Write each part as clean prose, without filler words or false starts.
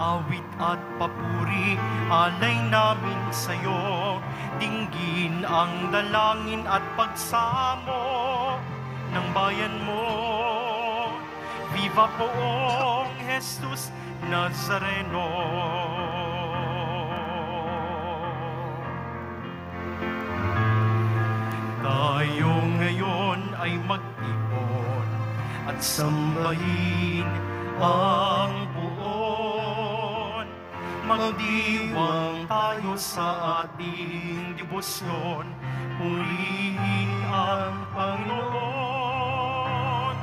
awit at papuri, alay namin sa'yo. Dinggin ang dalangin at pagsamo ng bayan mo. Viva Poong Jesus Nazareno. Tayo ngayon ay mag-ipon at sambahin ang buon. Magdiwang tayo sa ating dibusyon, purihin ang Panginoon.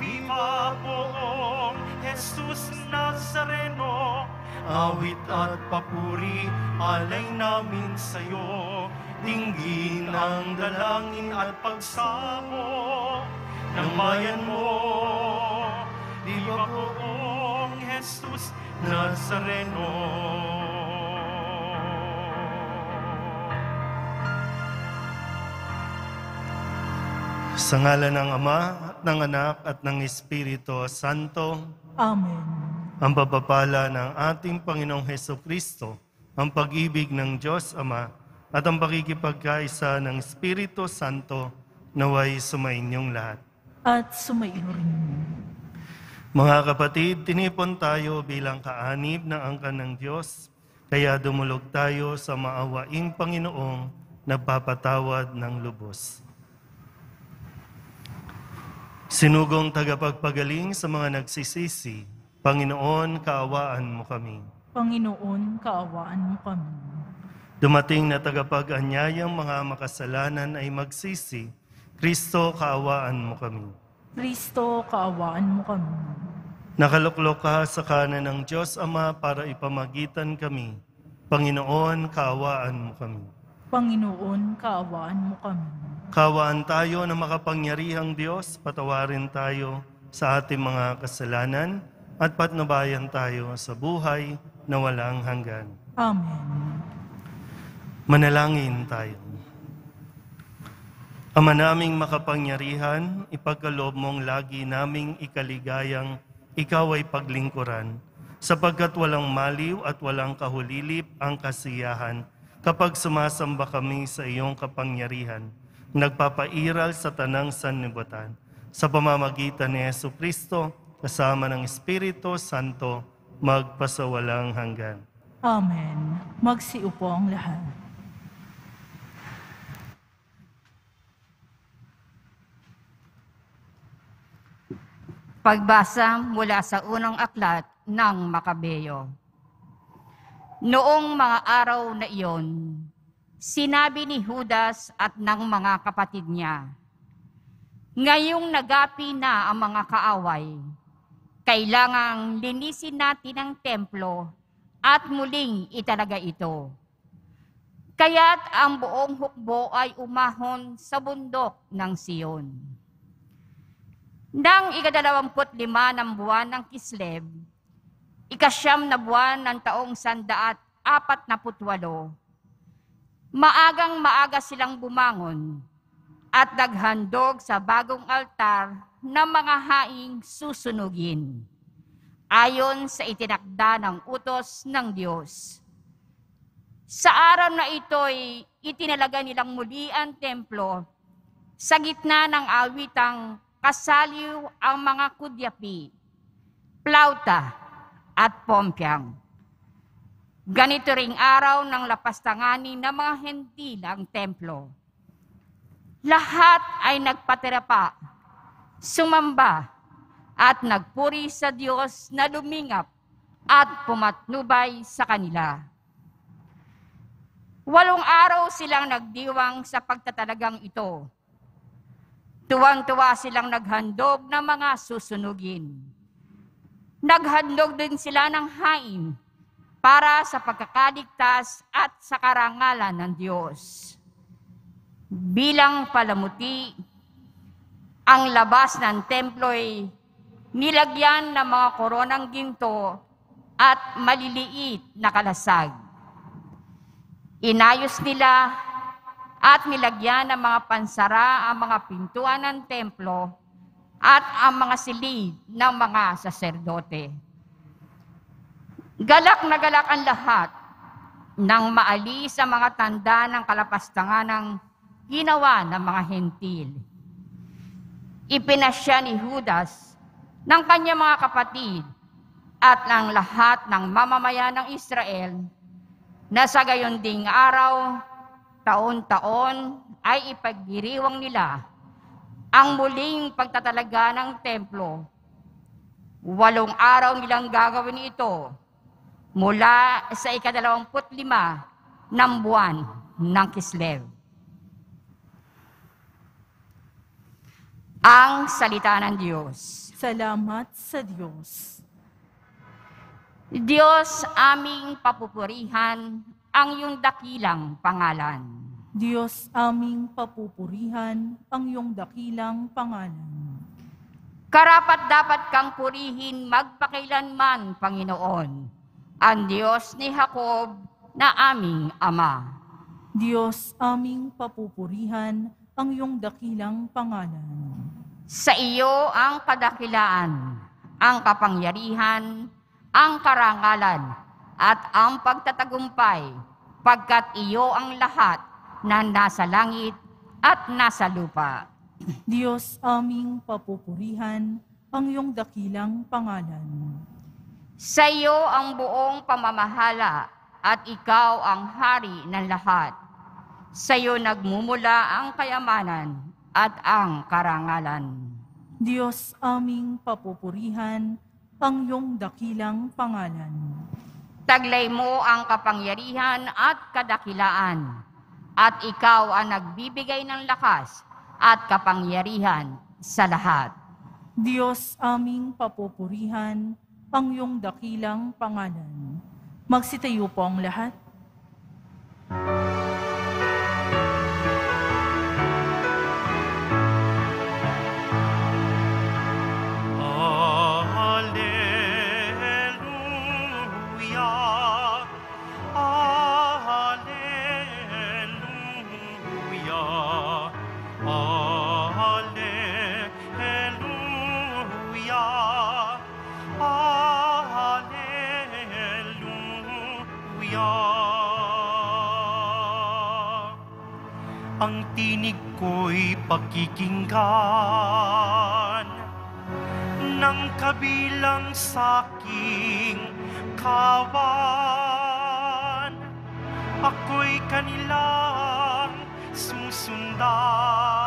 Viva Poong Jesus Nazareno, awit at papuri, alay namin sa'yo. Dinggin ang dalangin at pagsamo ng bayan mo. Viva Poong Jesus Nazareno. Sa ngalan ng Ama, at ng Anak, at ng Espiritu Santo. Amen. Ang pagpapala ng ating Panginoong Jesucristo, ang pag-ibig ng Diyos Ama, at ang pakikipagkaisa ng Espiritu Santo naway sumainyong lahat. At sumainyo rin. Mga kapatid, tinipon tayo bilang kaanib na angkan ng Diyos, kaya dumulog tayo sa maawaing Panginoong nagpapatawad ng lubos. Sinugong tagapagpagaling sa mga nagsisisi, Panginoon, kaawaan mo kami. Panginoon, kaawaan mo kami. Dumating na tagapag-anyayang mga makasalanan ay magsisi, Kristo, kaawaan mo kami. Kristo, kaawaan mo kami. Nakaluklok ka sa kanan ng Diyos Ama para ipamagitan kami. Panginoon, kaawaan mo kami. Panginoon, kaawaan mo kami. Kaawaan tayo na makapangyarihang Diyos, patawarin tayo sa ating mga kasalanan at patnubayan tayo sa buhay na walang hanggan. Amen. Manalangin tayo. Ama naming makapangyarihan, ipagkaloob mong lagi naming ikaligayang ikaw ay paglingkuran, sapagkat walang maliw at walang kahulilip ang kasiyahan kapag sumasamba kami sa iyong kapangyarihan. Nagpapairal sa tanang sanlibutan sa pamamagitan ni Jesucristo kasama ng Espiritu Santo magpasawalang hanggan. Amen. Magsiupo ang lahat. Pagbasa mula sa unang aklat ng Makabeo. Noong mga araw na iyon, sinabi ni Judas at ng mga kapatid niya, ngayong nagapi na ang mga kaaway, kailangang linisin natin ang templo at muling italaga ito. Kaya't ang buong hukbo ay umahon sa bundok ng Siyon. Nang 25 ng buwan ng Kislev, 9 na buwan ng taong 148, maagang-maaga silang bumangon at naghandog sa bagong altar na mga haing susunugin ayon sa itinakda ng utos ng Diyos. Sa araw na ito'y itinalaga nilang muli ang templo sa gitna ng awitang kasaliw ang mga kudyapi, plauta at pompiang. Ganito ring araw ng lapastanganin ng mga hentil ang templo. Lahat ay nagpatira pa, sumamba, at nagpuri sa Diyos na lumingap at pumatnubay sa kanila. 8 araw silang nagdiwang sa pagtatalagang ito. Tuwang-tuwa silang naghandog ng mga susunugin. Naghandog din sila ng hain para sa pagkakaligtas at sa karangalan ng Diyos. Bilang palamuti, ang labas ng templo'y nilagyan ng mga koronang ginto at maliliit na kalasag. Inayos nila at nilagyan ng mga pansara ang mga pintuan ng templo at ang mga silid ng mga saserdote. Galak na galak ang lahat nang maalis sa mga tanda ng kalapastanganang ginawa ng mga hentil. Ipinasya ni Judas ng kanyang mga kapatid at ng lahat ng mamamayan ng Israel na sa gayon ding araw, taon-taon ay ipagdiriwang nila ang muling pagtatalaga ng templo. 8 araw nilang gagawin ito mula sa 25 ng buwan ng Kislev. Ang salita ng Diyos. Salamat sa Diyos. Diyos aming papupurihan, ang iyong dakilang pangalan. Diyos aming papupurihan, ang iyong dakilang pangalan. Karapat-dapat kang purihin magpakailanman, Panginoon, ang Diyos ni Jacob na aming Ama. Diyos aming papupurihan, ang iyong dakilang pangalan. Sa iyo ang kadakilaan, ang kapangyarihan, ang karangalan at ang pagtatagumpay, pagkat iyo ang lahat na nasa langit at nasa lupa. Diyos aming papupurihan, ang iyong dakilang pangalan. Sa iyo ang buong pamamahala at ikaw ang hari ng lahat. Sa iyo nagmumula ang kayamanan at ang karangalan. Diyos aming papupurihan, ang iyong dakilang pangalan. Taglay mo ang kapangyarihan at kadakilaan, at ikaw ang nagbibigay ng lakas at kapangyarihan sa lahat. Diyos aming papupurihan, ang iyong dakilang pangalan. Magsitayo po ang lahat. Ang tinig ko'y pakikinggan ng kabilang saking kawan. Ako'y kanilang susundan.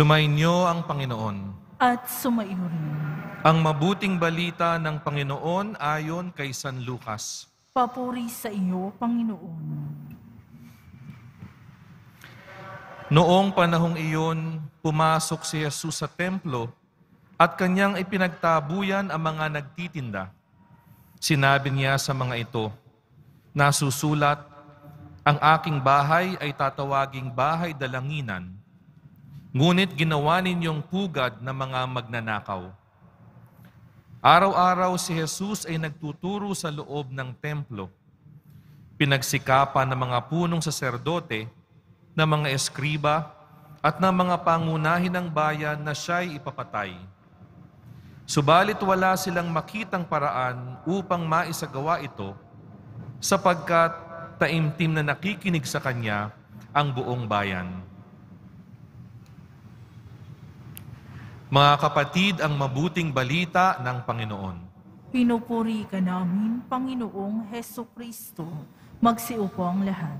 Sumainyo ang Panginoon. At sumaiyo rin. Ang mabuting balita ng Panginoon ayon kay San Lucas. Papuri sa iyo, Panginoon. Noong panahong iyon, pumasok si Jesus sa templo at kanyang ipinagtabuyan ang mga nagtitinda. Sinabi niya sa mga ito, nasusulat, ang aking bahay ay tatawaging bahay dalanginan, ngunit ginawa ninyong pugad ng mga magnanakaw. Araw-araw si Jesus ay nagtuturo sa loob ng templo. Pinagsikapan ng mga punong saserdote, ng mga eskriba, at ng mga pangunahin ng bayan na siya'y ipapatay. Subalit wala silang makitang paraan upang maisagawa ito, sapagkat taimtim na nakikinig sa kanya ang buong bayan. Mga kapatid, ang mabuting balita ng Panginoon. Pinupuri ka namin, Panginoong Heso Kristo. Magsiupo ang lahat.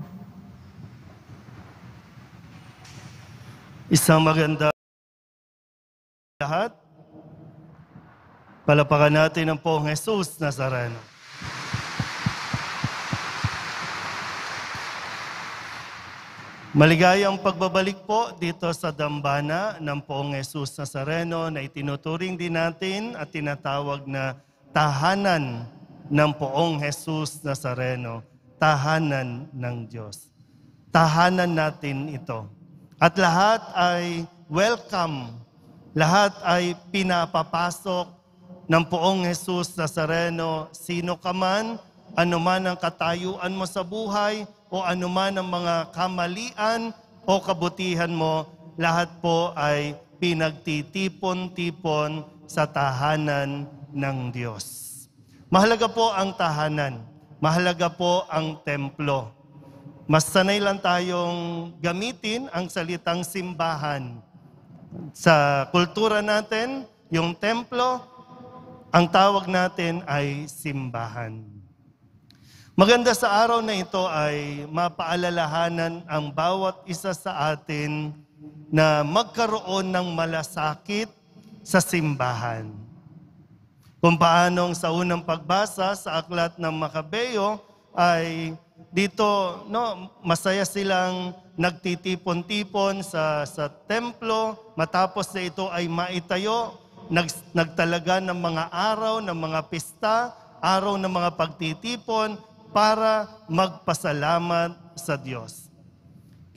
Isang maganda lahat. Palapakan natin ang Poong Jesus Nazareno. Maligayang pagbabalik po dito sa dambana ng Poong Jesus Nazareno na itinuturing din natin at tinatawag na tahanan ng Poong Jesus Nazareno. tahanan ng Diyos. Tahanan natin ito. At lahat ay welcome. Lahat ay pinapapasok ng poong Jesus Nazareno. Sino ka man, anuman ang katayuan mo sa buhay, o anuman ang mga kamalian o kabutihan mo, lahat po ay pinagtitipon-tipon sa tahanan ng Diyos. Mahalaga po ang tahanan. Mahalaga po ang templo. Mas sanay lang tayong gamitin ang salitang simbahan. Sa kultura natin, yung templo, ang tawag natin ay simbahan. Maganda sa araw na ito ay mapaalalahanan ang bawat isa sa atin na magkaroon ng malasakit sa simbahan. Kung paanong sa unang pagbasa sa aklat ng Makabeo ay dito, masaya silang nagtitipon-tipon sa templo, matapos na ito ay maitayo, nagtalaga ng mga araw, ng mga pista, araw ng mga pagtitipon para magpasalamat sa Diyos.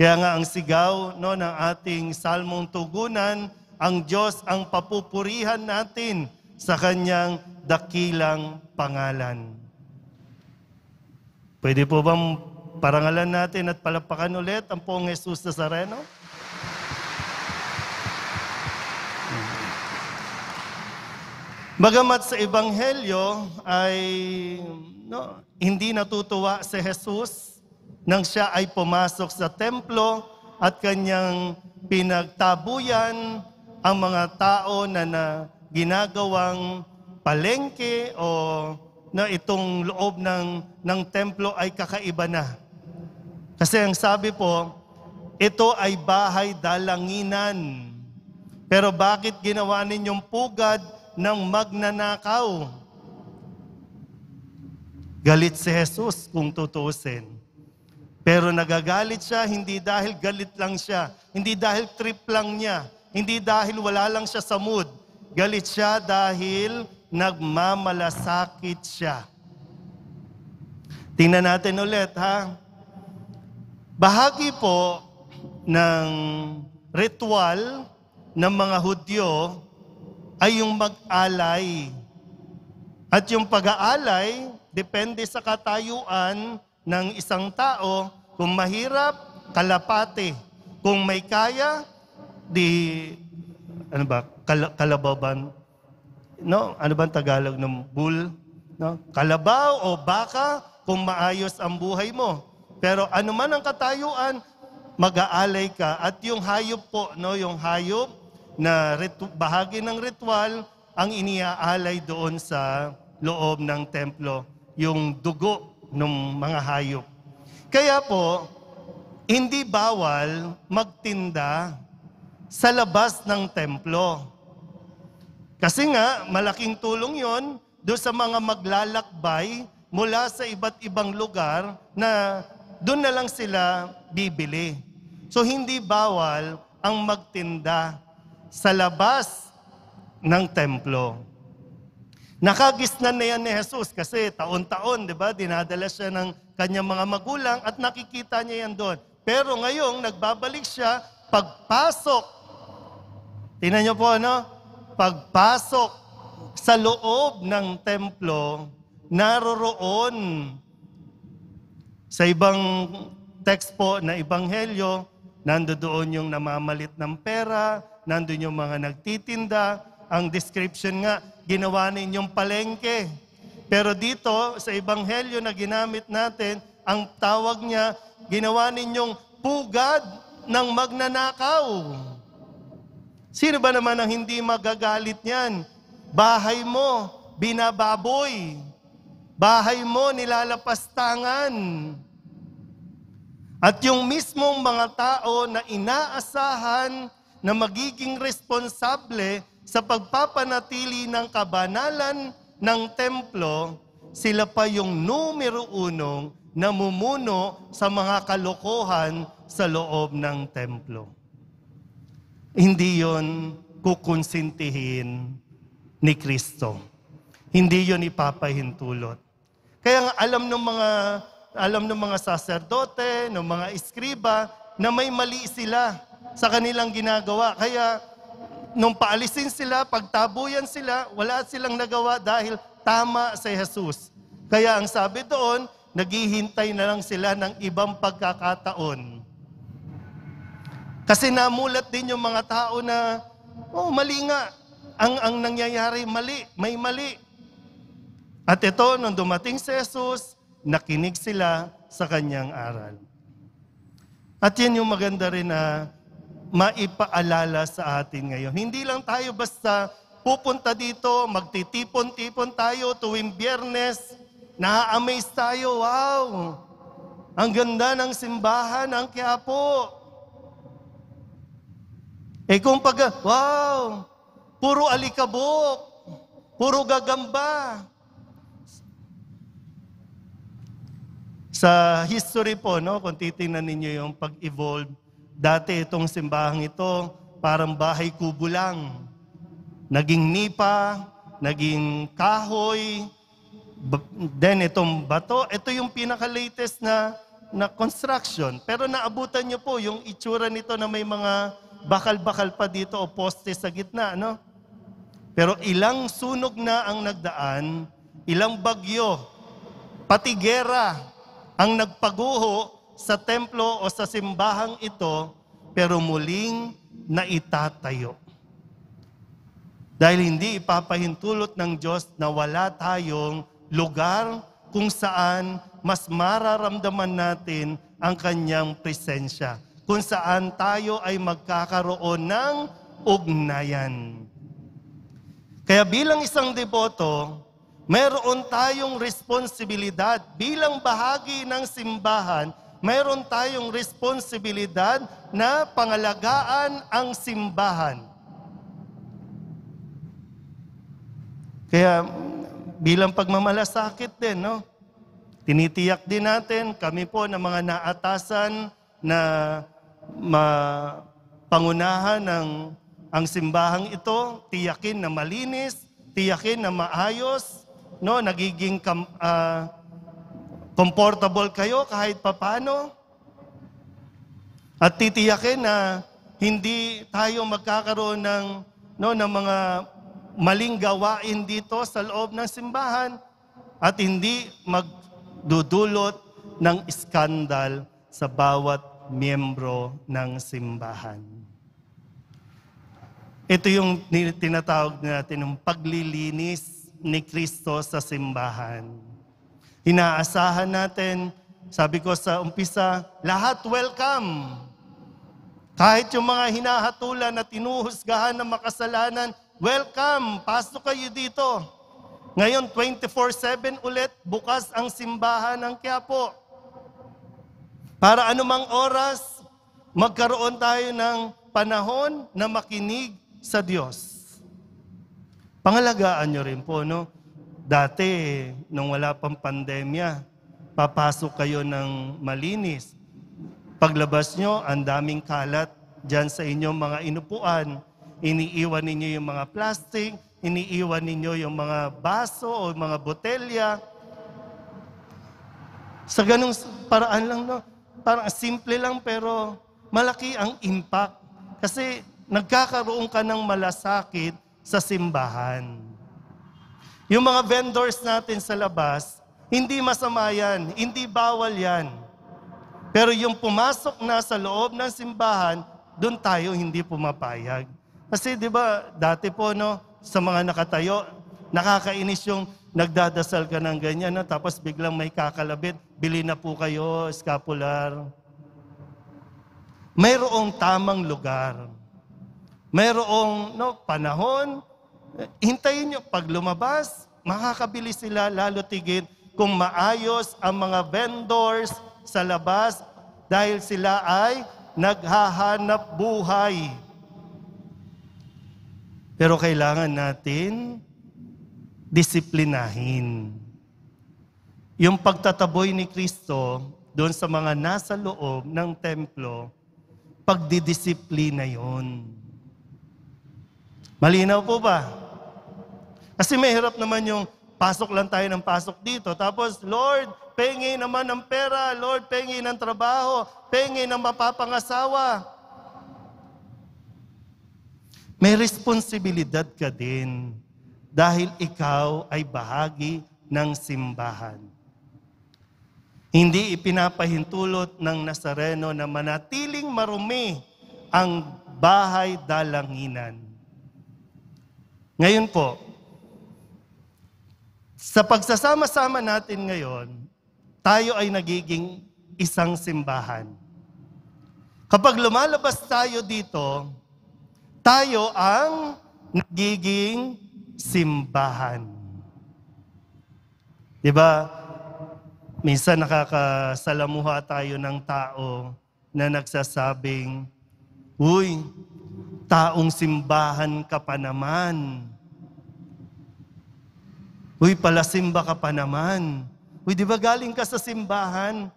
Kaya nga ang sigaw ng ating salmong tugunan, ang Diyos ang papupurihan natin sa kanyang dakilang pangalan. Pwede po bang parangalan natin at palakpakan ulit ang poong Jesus Nazareno? Bagamat sa Ebanghelyo ay hindi natutuwa si Jesus nang siya ay pumasok sa templo at kanyang pinagtabuyan ang mga tao na ginagawang palengke o na itong loob ng templo ay kakaiba na. Kasi ang sabi po, ito ay bahay dalanginan. Pero bakit ginawa ninyong pugad ng magnanakaw? Galit si Jesus kung tutuusin. Pero nagagalit siya, hindi dahil galit lang siya. Hindi dahil trip lang niya. Hindi dahil wala lang siya sa mood. Galit siya dahil nagmamalasakit siya. Tingnan natin ulit, ha? Bahagi po ng ritual ng mga Hudyo ay yung mag-alay. At yung pag-aalay, depende sa katayuan ng isang tao. Kung mahirap, kalapate. Kung may kaya, kalababan. Ano bang Tagalog ng bull? Kalabaw o baka kung maayos ang buhay mo. Pero ano man ang katayuan, mag-aalay ka. At yung hayop po, yung hayop na bahagi ng ritual, ang iniaalay doon sa loob ng templo, yung dugo ng mga hayop. Kaya po, hindi bawal magtinda sa labas ng templo. Kasi nga, malaking tulong yon doon sa mga maglalakbay mula sa iba't ibang lugar na doon na lang sila bibili. So hindi bawal ang magtinda sa labas ng templo. Nakagisnan na yan ni Jesus kasi taon-taon, dinadala siya ng kanyang mga magulang at nakikita niya yan doon. Pero ngayong nagbabalik siya, pagpasok. Tingnan niyo po, pagpasok sa loob ng templo, naroroon. Sa ibang text po na ebanghelyo, nandoon yung namamalit ng pera, nandoon yung mga nagtitinda. Ang description nga, ginawa ninyong palengke. Pero dito, sa ebanghelyo na ginamit natin, ang tawag niya, ginawa ninyong pugad ng magnanakaw. Sino ba naman ang hindi magagalit niyan? Bahay mo, binababoy. Bahay mo, nilalapastangan. At yung mismong mga tao na inaasahan na magiging responsable sa pagpapanatili ng kabanalan ng templo, sila pa yung numero 1 na namumuno sa mga kalokohan sa loob ng templo. Hindi yon kukonsintihin ni Kristo. Hindi yon ipapahintulot. Kaya nga alam ng mga alam ng mga saserdote, ng mga iskriba, na may mali sila sa kanilang ginagawa. Kaya, nung paalisin sila, pagtabuyan sila, wala silang nagawa dahil tama si Jesus. Kaya ang sabi doon, naghihintay na lang sila ng ibang pagkakataon. Kasi namulat din yung mga tao na, oh, mali nga. Ang nangyayari, mali. May mali. At ito, nung dumating si Jesus, nakinig sila sa kanyang aral. At yan yung maganda rin na maipaalala sa atin ngayon. Hindi lang tayo basta pupunta dito, magtitipon-tipon tayo tuwing Biyernes, na-amaze tayo, wow! Ang ganda ng simbahan, ang Quiapo. Eh kung pag, wow! Puro alikabok, puro gagamba. Sa history po, no, kung titingnan ninyo yung pag-evolve, dati itong simbahang ito, parang bahay kubo lang. Naging nipa, naging kahoy, then itong bato. Ito yung pinaka-latest na construction. Pero naabutan nyo po yung itsura nito na may mga bakal-bakal pa dito o poste sa gitna, no? Pero ilang sunog na ang nagdaan, ilang bagyo, pati gera, ang nagpaguho sa templo o sa simbahang ito, pero muling naitatayo. Dahil hindi ipapahintulot ng Diyos na wala tayong lugar kung saan mas mararamdaman natin ang kanyang presensya, kung saan tayo ay magkakaroon ng ugnayan. Kaya bilang isang deboto, mayroon tayong responsibilidad. Bilang bahagi ng simbahan, mayroon tayong responsibilidad na pangalagaan ang simbahan. Kaya bilang pagmamalasakit din, no? Tinitiyak din natin, kami po na mga naatasan na mapangunahan ang simbahang ito, tiyakin na malinis, tiyakin na maayos, no, nagiging comfortable kayo kahit papano. At titiyakin na hindi tayo magkakaroon ng, no, ng mga maling gawain dito sa loob ng simbahan at hindi magdudulot ng iskandal sa bawat miyembro ng simbahan. Ito yung tinatawag natin ng paglilinis ni Kristo sa simbahan. Inaasahan natin, sabi ko sa umpisa, lahat welcome. Kahit yung mga hinahatulan at tinuhusgahan ng makasalanan, welcome, pasok kayo dito. Ngayon, 24/7 ulit, bukas ang simbahan ng Quiapo. Para anumang oras, magkaroon tayo ng panahon na makinig sa Diyos. Pangalagaan nyo rin po, no? Dati, nung wala pang pandemya, papasok kayo ng malinis. Paglabas nyo, ang daming kalat dyan sa inyong mga inupuan. Iniiwan ninyo yung mga plastic, iniiwan ninyo yung mga baso o mga botelya. Sa ganung paraan lang, no? Parang simple lang pero malaki ang impact. Kasi nagkakaroon ka ng malasakit sa simbahan. Yung mga vendors natin sa labas, hindi masama yan, hindi bawal yan. Pero yung pumasok na sa loob ng simbahan, doon tayo hindi pumapayag. Kasi di ba dati po, no, sa mga nakatayo, nakakainis yung nagdadasal ka ng ganyan, no, tapos biglang may kakalabit, bili na po kayo, scapular. Mayroong tamang lugar. Mayroong, no, panahon, hintayin nyo. Pag lumabas, makakabili sila lalo tigid kung maayos ang mga vendors sa labas dahil sila ay naghahanap buhay. Pero kailangan natin disiplinahin. Yung pagtataboy ni Kristo doon sa mga nasa loob ng templo, pagdidisiplina yun. Malinaw po ba? Kasi mahirap naman yung pasok lang tayo ng pasok dito. Tapos, Lord, pengi naman ng pera, Lord, pengi ng trabaho, pengi ng mapapangasawa. May responsibilidad ka din dahil ikaw ay bahagi ng simbahan. Hindi ipinapahintulot ng Nazareno na manatiling marumi ang bahay dalanginan. Ngayon po, sa pagsasama-sama natin ngayon, tayo ay nagiging isang simbahan. Kapag lumalabas tayo dito, tayo ang nagiging simbahan. Diba, minsan nakakasalamuha tayo ng tao na nagsasabing, "Uy, taong simbahan ka pa naman. Uy, palasimba ka pa naman. Uy, di ba galing ka sa simbahan?"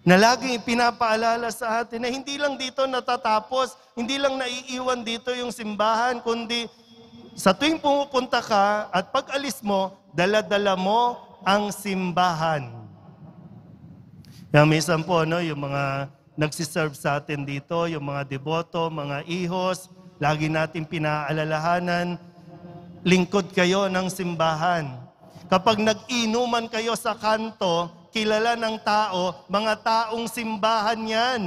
Na laging ipinapaalala sa atin na hindi lang dito natatapos, hindi lang naiiwan dito yung simbahan, kundi sa tuwing pumupunta ka at pag-alis mo, dala-dala mo ang simbahan. Yung minsan po, no, yung mga nagsiserve sa atin dito, yung mga deboto, mga ihos, lagi natin pinaalalahanan, lingkod kayo ng simbahan. Kapag nag-inuman kayo sa kanto, kilala ng tao, mga taong simbahan yan.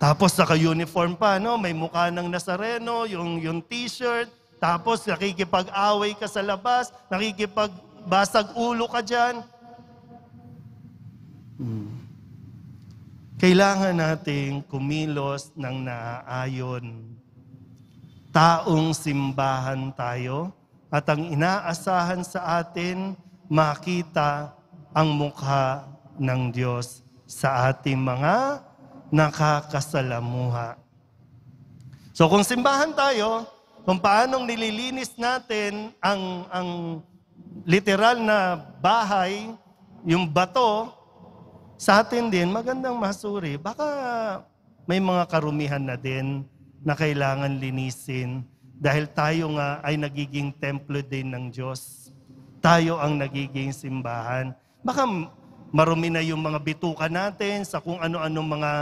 Tapos naka-uniform pa, no? May mukha ng Nazareno, yung t-shirt, tapos nakikipag-away ka sa labas, nakikipag-basag ulo ka dyan. Kailangan nating kumilos ng naaayon. Taong simbahan tayo at ang inaasahan sa atin, makita ang mukha ng Diyos sa ating mga nakakasalamuha. So kung simbahan tayo, kung paanong nililinis natin ang literal na bahay, yung bato, sa atin din, magandang masuri. Baka may mga karumihan na din na kailangan linisin dahil tayo nga ay nagiging templo din ng Diyos. Tayo ang nagiging simbahan. Baka marumi na yung mga bituka natin sa kung ano-ano mga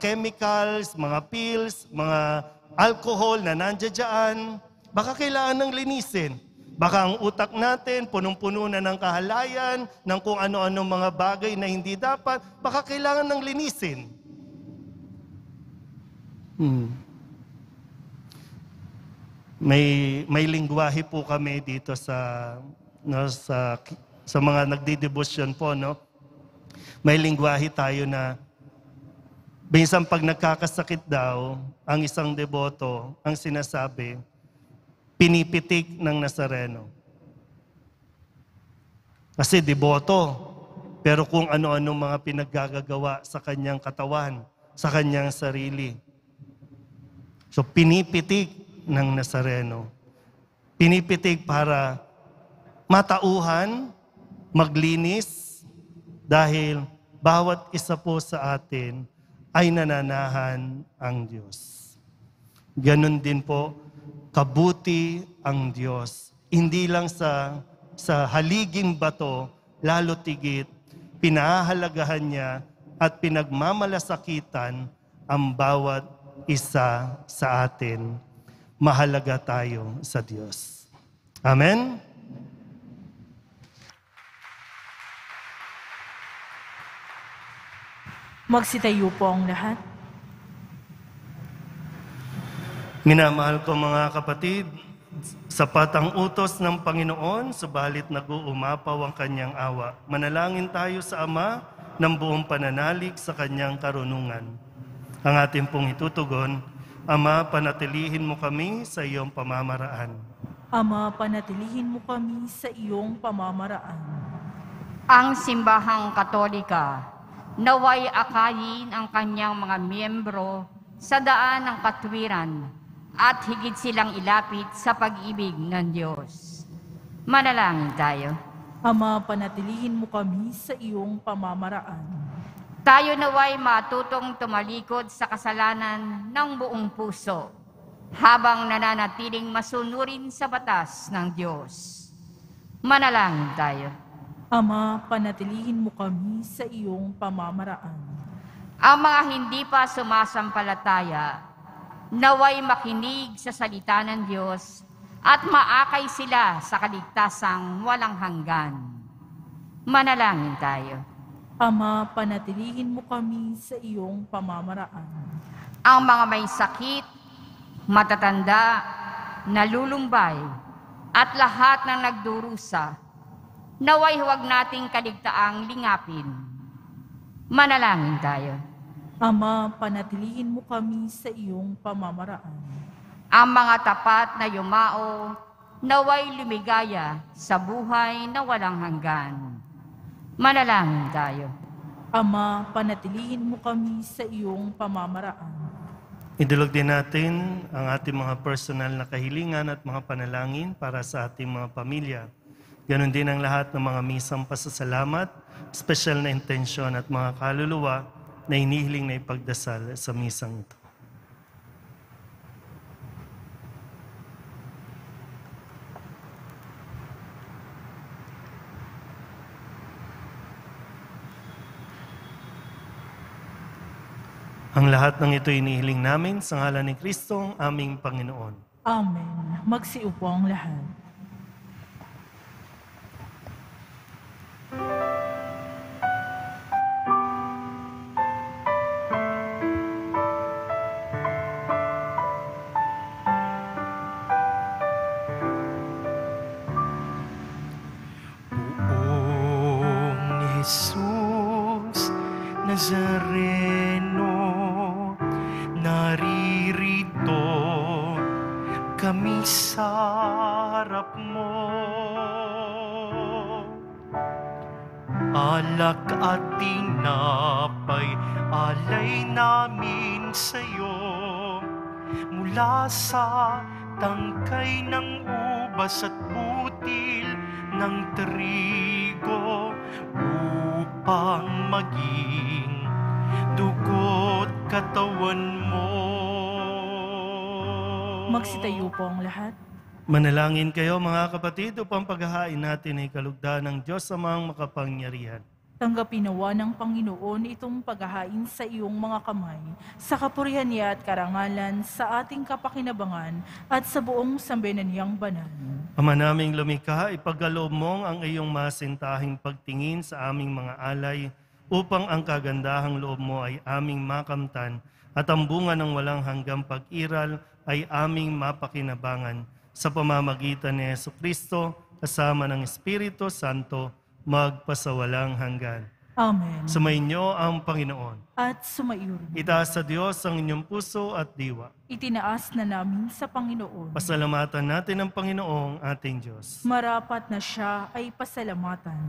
chemicals, mga pills, mga alcohol na nandiyan. Baka kailangan ng linisin. Baka ang utak natin, punong-puno na ng kahalayan, ng kung ano-ano mga bagay na hindi dapat, baka kailangan ng linisin. May lingwahe po kami dito sa mga nagdidebosyon po, no? May lingwahe tayo na bisan pag nagkakasakit daw, ang isang deboto, ang sinasabi, pinipitik ng Nazareno. Kasi deboto, pero kung ano-ano mga pinaggagawa sa kanyang katawan, sa kanyang sarili. So pinipitik ng Nazareno. Pinipitik para matauhan, maglinis, dahil bawat isa po sa atin ay nananahan ang Diyos. Ganun din po, kabuti ang Diyos. Hindi lang sa haliging bato, lalo tigit, pinahahalagahan niya at pinagmamalasakitan ang bawat isa sa atin. Mahalaga tayo sa Diyos. Amen? Magsitayo po ang lahat. Minamahal ko mga kapatid, sapat ang utos ng Panginoon, subalit nag-uumapaw ang kanyang awa. Manalangin tayo sa Ama ng buong pananalig sa kanyang karunungan. Ang ating pong itutugon, Ama, panatilihin mo kami sa iyong pamamaraan. Ama, panatilihin mo kami sa iyong pamamaraan. Ang simbahang Katolika, naway akayin ang kanyang mga miyembro sa daan ng katwiran, at higit silang ilapit sa pag-ibig ng Diyos. Manalangin tayo. Ama, panatilihin mo kami sa iyong pamamaraan. Tayo naway matutong tumalikod sa kasalanan ng buong puso habang nananatiling masunurin sa batas ng Diyos. Manalangin tayo. Ama, panatilihin mo kami sa iyong pamamaraan. Ang mga hindi pa sumasampalataya, naway makinig sa salita ng Diyos at maakay sila sa kaligtasang walang hanggan. Manalangin tayo. Ama, panatilihin mo kami sa iyong pamamaraan. Ang mga may sakit, matatanda, nalulumbay, at lahat ng nagdurusa, naway huwag nating kaligtaang lingapin. Manalangin tayo. Ama, panatilihin mo kami sa iyong pamamaraan. Ang mga tapat na yumao, naway lumigaya sa buhay na walang hanggan. Manalangin tayo. Ama, panatilihin mo kami sa iyong pamamaraan. Idulog din natin ang ating mga personal na kahilingan at mga panalangin para sa ating mga pamilya. Ganon din ang lahat ng mga misang pasasalamat, special na intensyon at mga kaluluwa na hinihiling na ipagdasal sa misang ito. Ang lahat ng ito inihiling namin sa ngalan ni Kristong aming Panginoon. Amen. Magsiupo ang lahat. Buong Jesus Nazareno, naririto kami sa harap mo. Alak at tinapay, alay namin sa'yo. Mula sa tangkay ng ubas at butil ng trigo upang maging dugo't katawan mo. Magsitayo po ang lahat. Manalangin kayo mga kapatid upang paghahain natin ay kalugdan ng Diyos amang makapangyarihan. Tanggapin nawa ng Panginoon itong paghahain sa iyong mga kamay, sa kapurihan niya at karangalan, sa ating kapakinabangan at sa buong sambayanan niyang banal. Ama naming lumikha, ipagkaloob mong ang iyong masintahing pagtingin sa aming mga alay, upang ang kagandahang loob mo ay aming makamtan at ang bunga ng walang hanggang pag-iral ay aming mapakinabangan sa pamamagitan ni Jesucristo kasama ng Espiritu Santo magpasawalang hanggan. Amen. Sumainyo ang Panginoon. At sumaiyo rin. Itaas sa Diyos ang inyong puso at diwa. Itinaas na namin sa Panginoon. Pasalamatan natin ang Panginoong ating Diyos. Marapat na siya ay pasalamatan.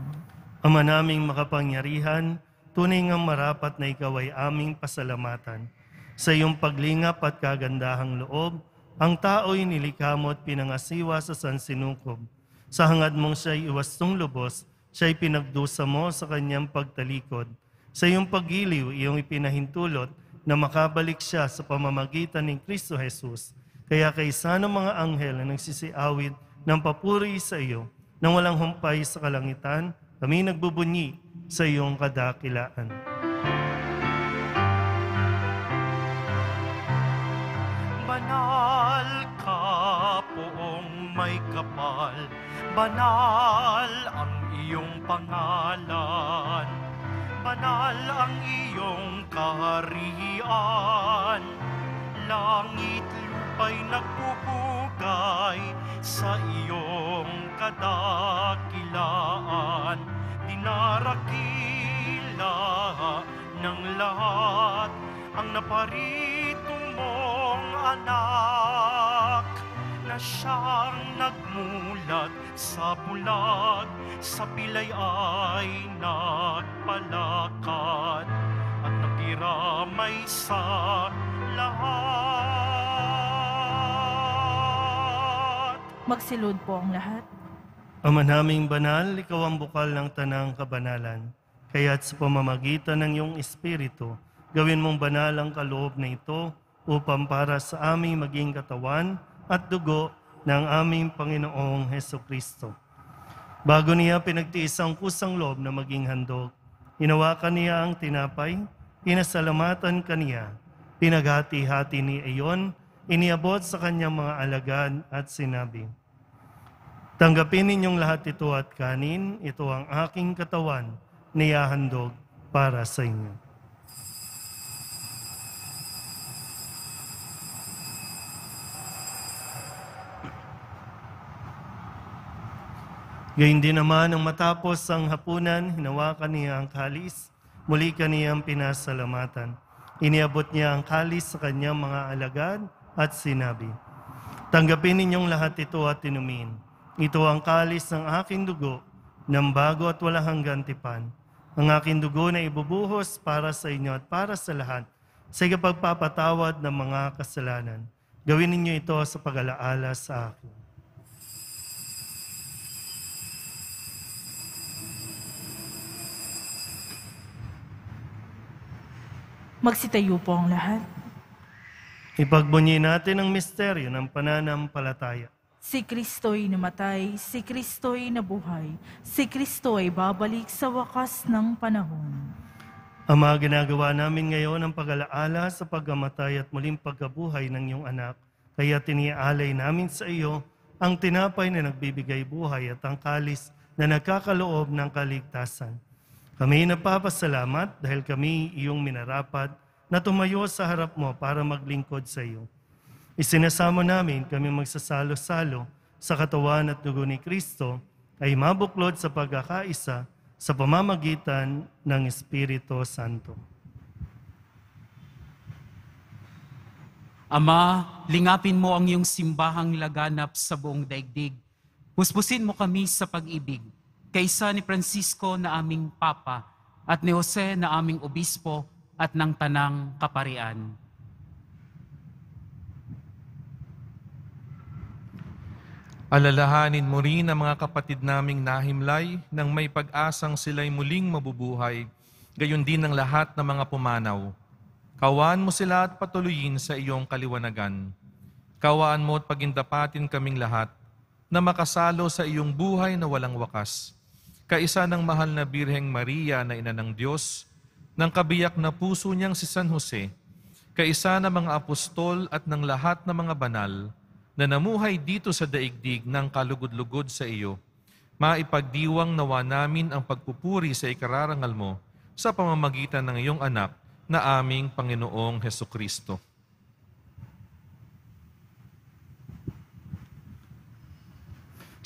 Ama naming makapangyarihan, tunay ngang marapat na ikaw ay aming pasalamatan. Sa iyong paglingap at kagandahang loob, ang tao'y nilikha mo at pinangasiwa sa sansinukob. Sa hangad mong siya'y iwastong lubos, siya'y pinagdusa mo sa kanyang pagtalikod. Sa iyong paggiliw, iyong ipinahintulot na makabalik siya sa pamamagitan ni Kristo Jesus. Kaya kaysa ng mga anghel na nagsisiawid ng papuri sa iyo, nang walang humpay sa kalangitan, kami nagbubunyi sa iyong kadakilaan. Banal ka, Poong may kapal, banal ang iyong pangalan, banal ang iyong kaharian, langit lupa'y nagpupugay sa iyong kadakilaan. Dinarakila ng lahat ang naparito mong anak na siyang nagmulat sa bulag, sa pilay ay nagpalakad at nakiramay sa lahat. Magsilod po ang lahat. Ama naming banal, ikaw ang bukal ng tanang kabanalan. Kaya't sa pamamagitan ng iyong espiritu, gawin mong banal ang kaloob na ito upang para sa aming maging katawan at dugo ng aming Panginoong Jesucristo. Bago niya pinagtiis ang kusang loob na maging handog, hinawakan niya ang tinapay, pinasalamatan kaniya, pinaghati-hati ni iyon, iniabot sa kanyang mga alagad at sinabi, "Tanggapin ninyong lahat ito at kanin, ito ang aking katawan, niyahandog para sa inyo." Gayun din naman, nang matapos ang hapunan, hinawakan niya ang kalis, muli kaniyang pinasalamatan. Iniabot niya ang kalis sa kanyang mga alagad at sinabi, "Tanggapin ninyong lahat ito at inumin. Ito ang kalis ng aking dugo, ng bago at walang hanggang tipan. Ang aking dugo na ibubuhos para sa inyo at para sa lahat, sa ikapagpapatawad ng mga kasalanan. Gawin ninyo ito sa pag-alaala sa akin." Magsitayo po ang lahat. Ipagbunyi natin ang misteryo ng pananampalataya. Si Kristo'y namatay, si Kristo'y nabuhay, si Kristo'y babalik sa wakas ng panahon. Ang mga ginagawa namin ngayon ang pag-alaala sa pagkamatay at muling pagkabuhay ng iyong anak, kaya tiniaalay namin sa iyo ang tinapay na nagbibigay buhay at ang kalis na nagkakaloob ng kaligtasan. Kami nagpapasalamat dahil kami iyong minarapat na tumayo sa harap mo para maglingkod sa iyo. Isinasamo namin kami magsasalo-salo sa katawan at dugo ni Kristo ay mabuklod sa pagkakaisa sa pamamagitan ng Espiritu Santo. Ama, lingapin mo ang iyong simbahang laganap sa buong daigdig. Puspusin mo kami sa pag-ibig. Kaysa ni Francisco na aming Papa at ni Jose na aming Obispo at ng Tanang Kaparian. Alalahanin mo rin ang mga kapatid naming nahimlay nang may pag-asang sila'y muling mabubuhay, gayon din ang lahat ng mga pumanaw. Kawaan mo sila at patuloyin sa iyong kaliwanagan. Kawaan mo at pagindapatin kaming lahat na makasalo sa iyong buhay na walang wakas. Kaisa ng mahal na Birheng Maria na ina ng Diyos, ng kabiyak na puso niyang si San Jose, kaisa ng mga apostol at ng lahat ng mga banal na namuhay dito sa daigdig ng kalugod-lugod sa iyo, maipagdiwang nawa namin ang pagpupuri sa ikararangal mo sa pamamagitan ng iyong anak na aming Panginoong Hesukristo.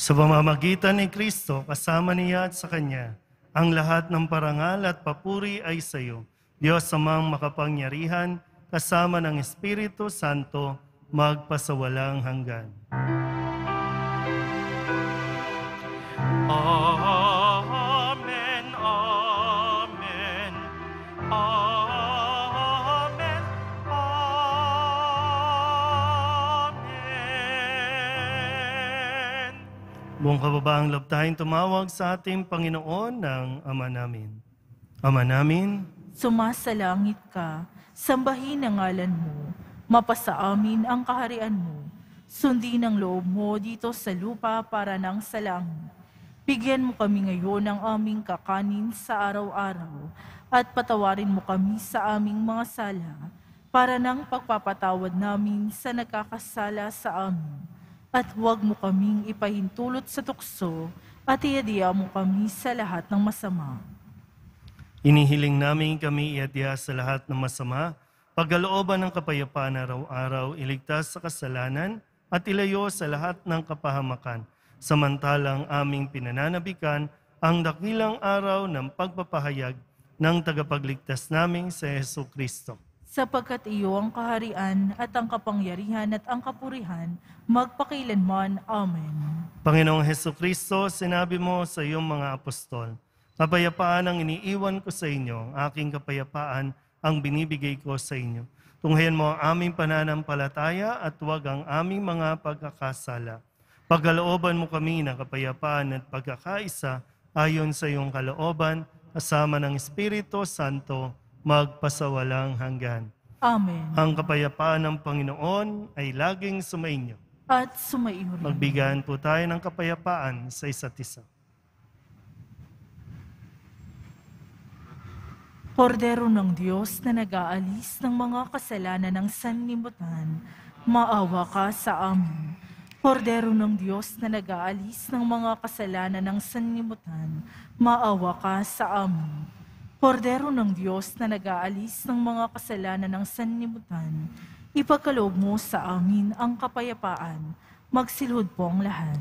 Sa pamamagitan ni Kristo, kasama niya at sa Kanya, ang lahat ng parangal at papuri ay sa iyo, Diyos amang makapangyarihan, kasama ng Espiritu Santo, magpasawalang hanggan. Amen, amen, amen, amen. Buong kababaang loob tayong tumawag sa ating Panginoon ng Ama namin. Ama namin, sumasalangit ka, sambahin ang ngalan mo, mapasa amin ang kaharian mo, sundin ang loob mo dito sa lupa para nang sa langit. Bigyan mo kami ngayon ng aming kakanin sa araw-araw at patawarin mo kami sa aming mga sala para nang pagpapatawad namin sa nagkakasala sa amin. At huwag mo kaming ipahintulot sa tukso at iadya mo kami sa lahat ng masama. Inihiling namin kami iadya sa lahat ng masama, pagkalooban ng kapayapaan araw-araw, iligtas sa kasalanan at ilayo sa lahat ng kapahamakan, samantalang aming pinananabikan ang dakilang araw ng pagpapahayag ng tagapagligtas naming si Hesukristo. Sapagkat iyo ang kaharian at ang kapangyarihan at ang kapurihan, magpakilanman. Amen. Panginoong Hesukristo, sinabi mo sa iyong mga apostol, "Kapayapaan ang iniiwan ko sa inyo, aking kapayapaan ang binibigay ko sa inyo. Tunghayan mo ang aming pananampalataya at huwag ang aming mga pagkakasala. Pagkalooban mo kami ng kapayapaan at pagkakaisa ayon sa iyong kalooban, kasama ng Espiritu Santo, magpasawalang hanggan." Amen. Ang kapayapaan ng Panginoon ay laging sumainyo. At sumaiyo rin. Magbigayan po tayo ng kapayapaan sa isa't isa. Kordero ng Diyos na nag-aalis ng mga kasalanan ng sanlibutan, maawa ka sa amin. Kordero ng Diyos na nag-aalis ng mga kasalanan ng sanlibutan, maawa ka sa amin. Kordero ng Diyos na nag-aalis ng mga kasalanan ng sanlibutan, ipagkaloob mo sa amin ang kapayapaan. Magsilhod po ang lahat.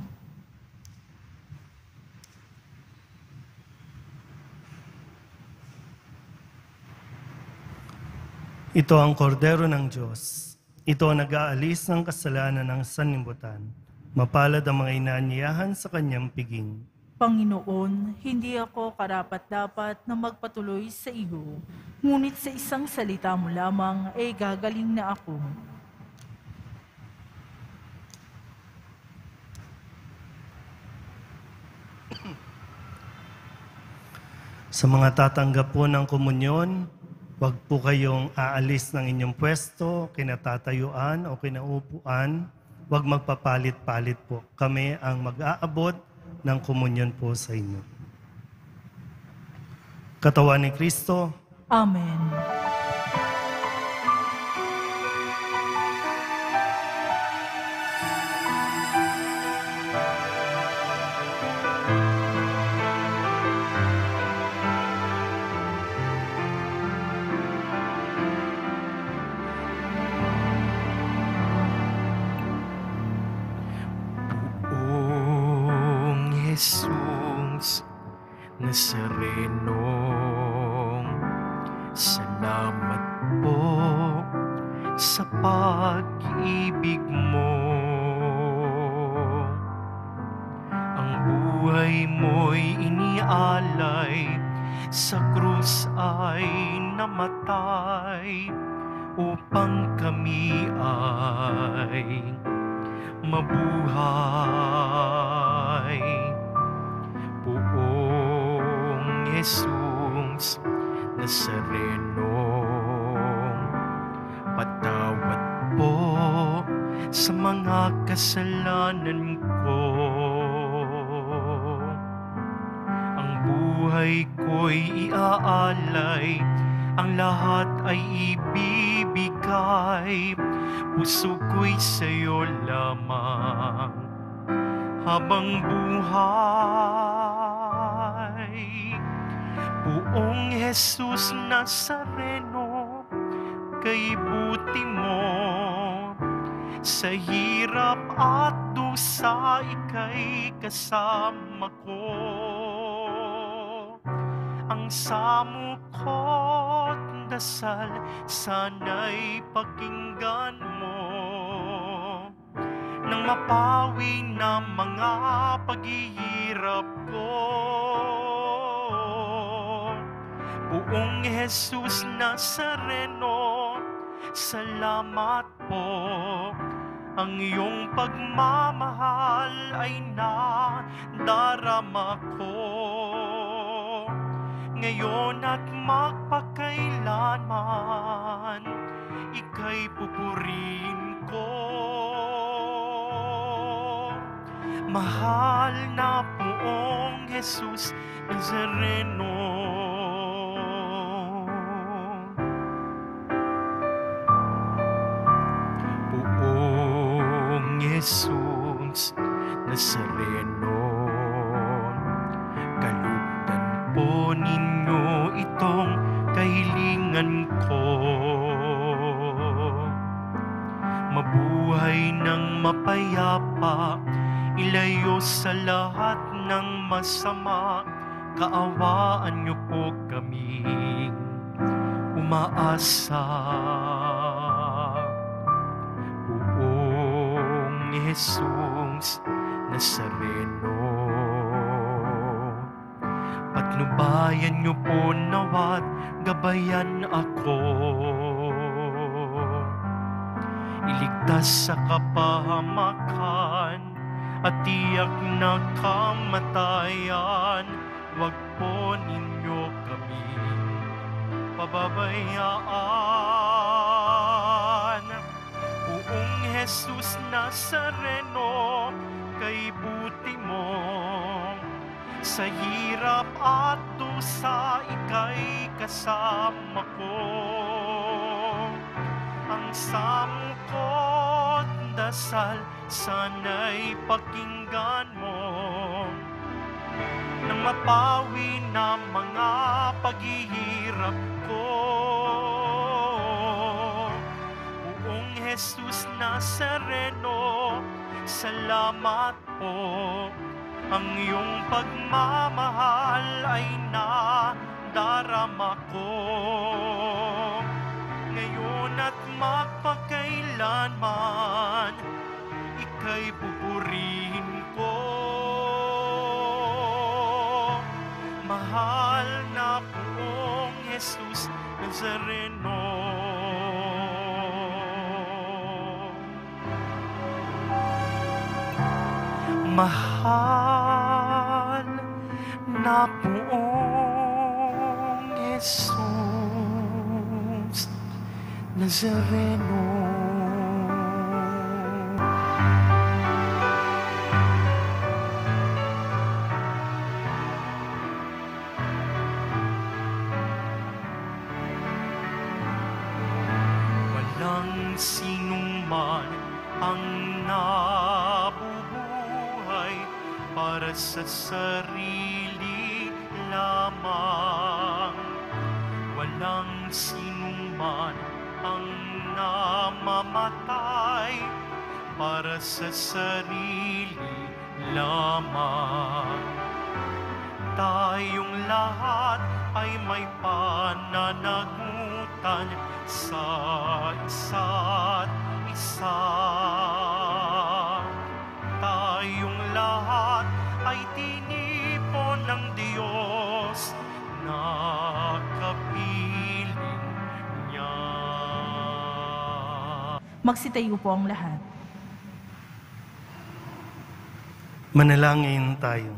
Ito ang kordero ng Diyos. Ito ang nag-aalis ng kasalanan ng sanlibutan. Mapalad ang mga inaanyayahan sa kanyang piging. Panginoon, hindi ako karapat-dapat na magpatuloy sa iyo, ngunit sa isang salita mo lamang ay gagaling na ako. Sa mga tatanggap po ng komunyon, huwag po kayong aalis ng inyong pwesto, kinatatayuan o kinaupuan. Huwag magpapalit-palit po. Kami ang mag-aabot ng komunyon po sa inyo. Katawan ni Kristo. Amen. Jesus Nazareno, salamat po sa pag-ibig mo. Ang buhay mo'y inialay, sa krus ay namatay, upang kami ay mabuhay. Jesus Nazareno, patawad po sa mga kasalanan ko. Ang buhay ko'y iaalay, ang lahat ay ibibigay. Puso ko'y sa'yo lamang habang buhay. Buong Jesus Nazareno, kay buti mo, sa hirap at dusa ika'y kasama ko. Ang samo ko't dasal sana'y pakinggan mo, nang mapawi na mga paghihirap ko. Buong Jesus Nazareno, salamat po. Ang iyong pagmamahal ay nadarama ko. Ngayon at magpakailanman, ika'y pupurihin ko. Mahal na Poong Jesus Nazareno. Jesus Nazareno, kalugdan po ninyo itong kahilingan ko. Mabuhay ng mapayapa, ilayo sa lahat ng masama. Kaawaan niyo po kami, umaasa. Jesus Nazareno, patnubayan niyo po nawa't gabayan ako. Iligtas sa kapahamakan at tiyak na kamatayan. Huwag po ninyo kami pababayaan. Buong Jesus Nazareno, kay buti mo, sa hirap at hanggang sa ika'y kasama ko. Ang sangkot dasal sana'y pakinggan mo, nang mapawi na mga paghihirap ko. Buong Jesus Nazareno, salamat po. Ang iyong pagmamahal ay nadarama ko. Ngayon at magpakailanman, ika'y pupurihin ko. Mahal na poong Jesus Nazareno. Mahal na poong Jesus Nazareno. Walang sinong man ang para sa sarili lamang. Walang sinuman ang namamatay para sa sarili lamang. Tayong lahat ay may pananagutan sa isa't isa. Tayong lahat ay tinipon ng Diyos na kapiling niya. Magsitayo po ang lahat. Manalangin tayo.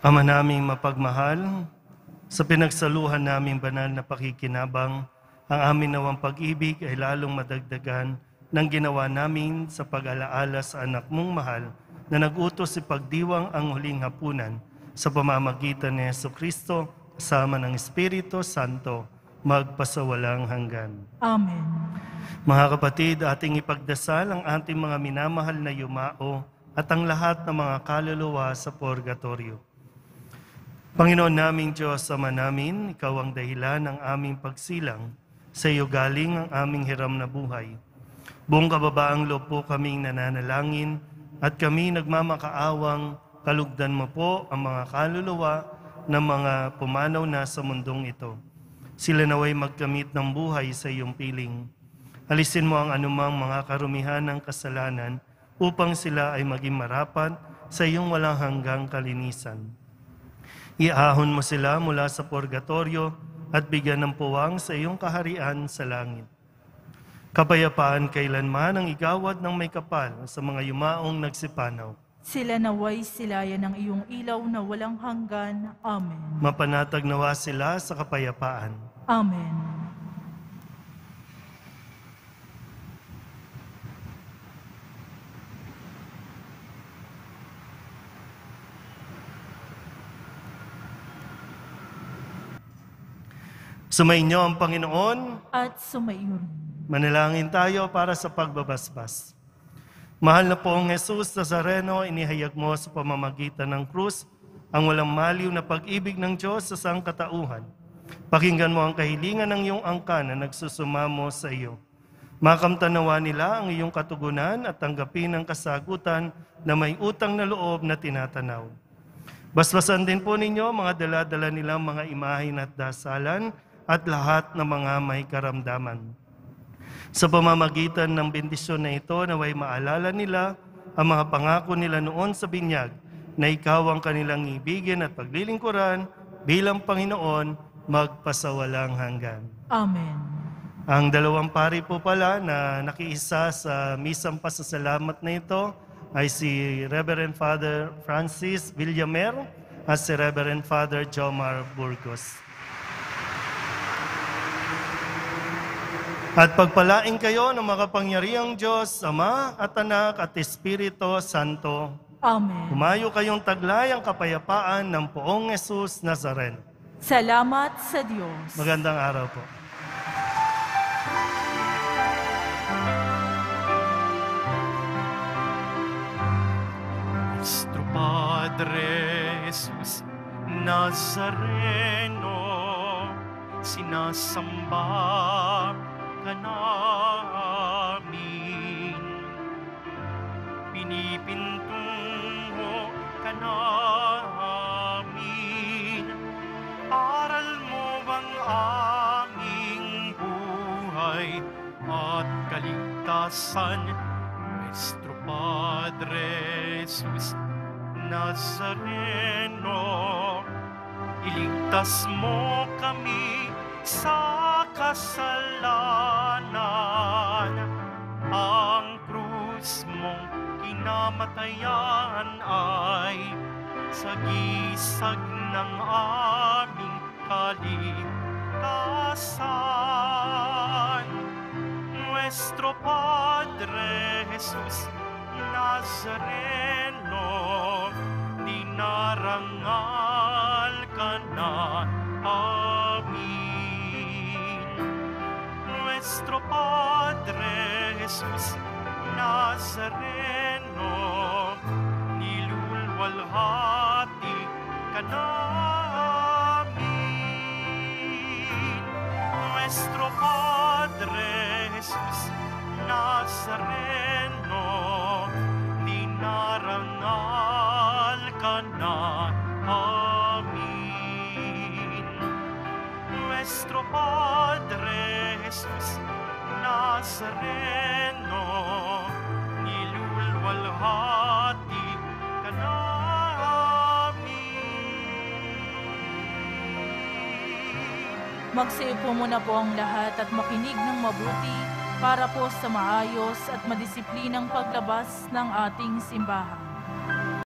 Ama naming mapagmahal, sa pinagsaluhan naming banal na pakikinabang, ang amin nawang pag-ibig ay lalong madagdagan nang ginawa namin sa pag-alaala sa anak mong mahal na nag-utos si pagdiwang ang huling hapunan sa pamamagitan ni Jesucristo kasama ng Espiritu Santo magpasawalang hanggan. Amen. Mga kapatid, ating ipagdasal ang ating mga minamahal na yumao at ang lahat ng mga kaluluwa sa purgatorio. Panginoon naming Diyos, Ama namin, Ikaw ang dahilan ng aming pagsilang. Sa iyo galing ang aming hiram na buhay. Buong kababaang loob po kaming nananalangin at kami nagmamakaawang kalugdan mo po ang mga kaluluwa ng mga pumanaw na sa mundong ito. Sila naway magkamit ng buhay sa iyong piling. Alisin mo ang anumang mga karumihan ng kasalanan upang sila ay maging marapat sa iyong walang hanggang kalinisan. Iahon mo sila mula sa purgatorio at bigyan ng puwang sa iyong kaharian sa langit. Kapayapaan kailanman ang igawad ng may kapal sa mga yumaong nagsipanaw. Sila naway silayan ng iyong ilaw na walang hanggan. Amen. Mapanatag nawa sila sa kapayapaan. Amen. Sumainyo ang Panginoon at sumaiyo. Manalangin tayo para sa pagbabasbas. Mahal na poong Jesus Nazareno, inihayag mo sa pamamagitan ng krus ang walang maliw na pag-ibig ng Diyos sa sangkatauhan. Pakinggan mo ang kahilingan ng iyong angka na nagsusumamo sa iyo. Makamtanawa nila ang iyong katugunan at tanggapin ang kasagutan na may utang na loob na tinatanaw. Basbasan din po ninyo mga dala-dala nilang mga imahin at dasalan at lahat ng mga may karamdaman. Sa pamamagitan ng bendisyon na ito, naway maalala nila ang mga pangako nila noon sa binyag na ikaw ang kanilang ibigin at paglilingkuran bilang Panginoon magpasawalang hanggan. Amen. Ang dalawang pari po pala na nakiisa sa misang pasasalamat na ito ay si Reverend Father Francis Villamer at si Reverend Father Jomar Burgos. At pagpalain kayo ng makapangyarihang Diyos, Ama at Anak at Espiritu Santo. Amen. Humayo kayong taglay ang kapayapaan ng Poong Jesus Nazareno. Salamat sa Diyos. Magandang araw po. Nuestro Padre Jesus Nazareno, sinasamba ka namin, pinipintungo ka namin. Aral mo bang aming buhay at kaligtasan, Nuestro Padre Jesus Nazareno. Iligtas mo kami sa kasalanan, ang krus mong kinamatayan ay sagisag ng aming kaligtasan. Nuestro Padre Jesus Nazareno, dinarangal ka na amin. Nuestro Padre Jesus Nazareno, nilulwalhati ka namin. Nuestro Padre Jesus Nazareno, dinarangal ka na amin. Nuestro Padre Jesus Nazareno, nilulwalhati ka namin. Magsiupo muna po ang lahat at makinig ng mabuti para po sa maayos at madisiplinang paglabas ng ating simbahan.